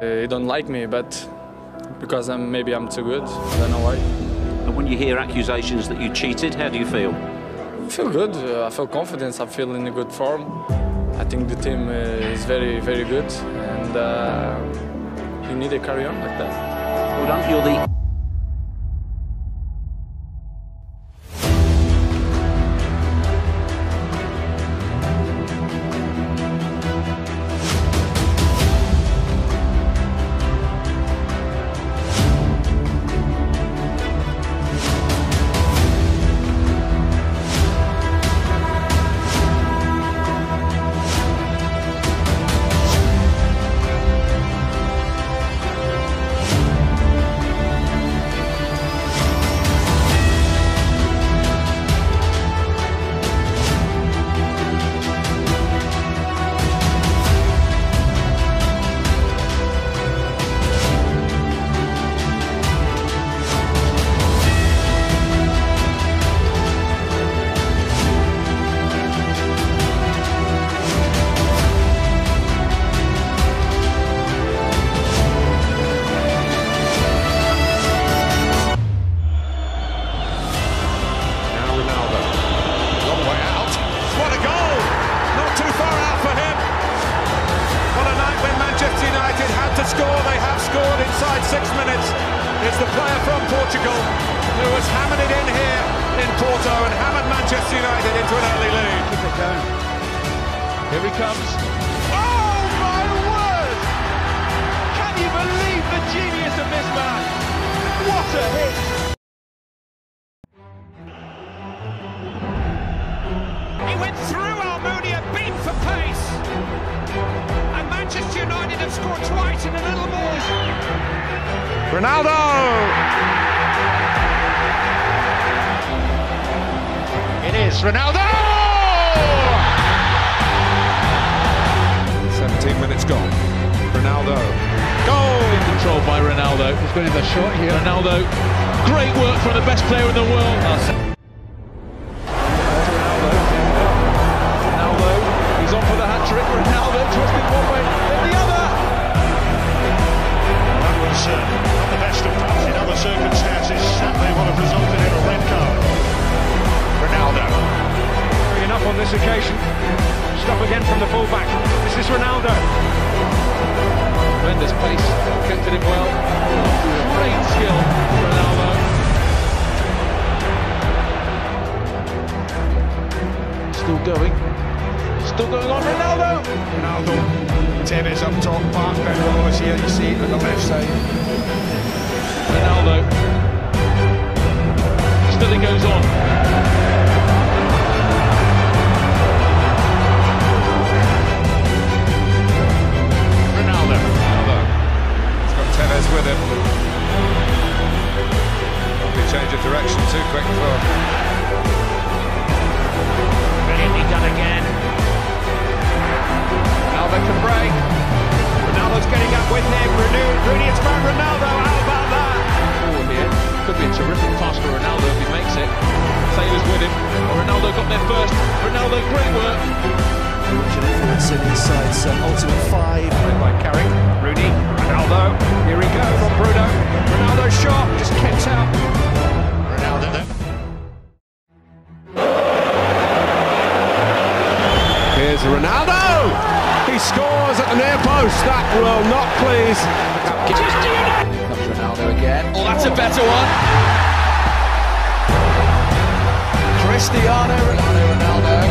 They don't like me, but because maybe I'm too good, I don't know why. And when you hear accusations that you cheated, how do you feel? I feel good. I feel confident. I feel in a good form. I think the team is very, very good, and you need to carry on like that. Well done, you're the... Inside 6 minutes is the player from Portugal who has hammered it in here in Porto and hammered Manchester United into an early lead. Keep it going. Here he comes. Oh my word! Can you believe the genius of this man? What a hit! He went through Almunia, beat for pace, and Manchester United have scored twice in a little more. Ronaldo! It is Ronaldo! 17 minutes gone. Ronaldo. Goal! Controlled by Ronaldo. He's got in the shot here. Ronaldo. Great work from the best player in the world. Ronaldo. Ronaldo. He's on for the hat-trick. Ronaldo twisted one way, then the other. That was... the best of times in other circumstances, they would have resulted in a red card. Ronaldo. Enough on this occasion. Stop again from the fullback. This is Ronaldo. Tremendous pace, kept it in well. Great skill, Ronaldo. Still going on, Ronaldo. Ronaldo. Tevez up top, Park Benwell is here, you see it on the left side. Ronaldo. Still it goes on. Ronaldo. Ronaldo. He's got Tevez with him. Probably change of direction too quick for. Brilliantly done again. Albert Cabre. Ronaldo's getting up with him. Rooney, it's by Ronaldo. Could be a terrific pass for Ronaldo if he makes it. Taylor's with him. Ronaldo got there first. Ronaldo, great work. Much an influence in his side, so ultimate five. Played by Carrick. Rooney. Ronaldo. Here we go from Bruno. Ronaldo shot. Just kept out. Ronaldo there. Here's Ronaldo. He scores at the near post. That will not please. Ronaldo again. Oh, that's a better one. Cristiano Ronaldo,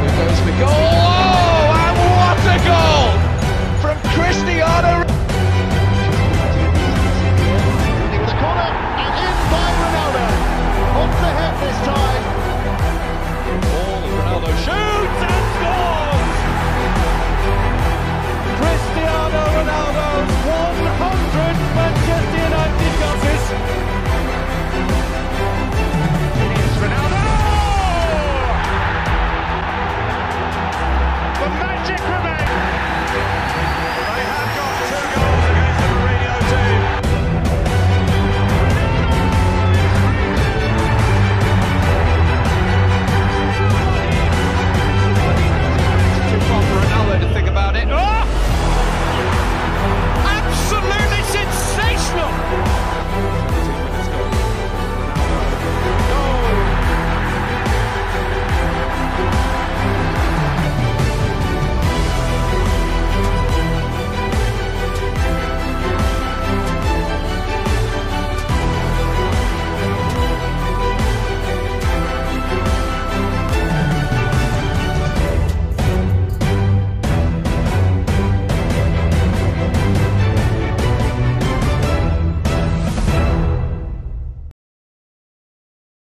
who goes for goal. Oh, and what a goal from Cristiano Ronaldo.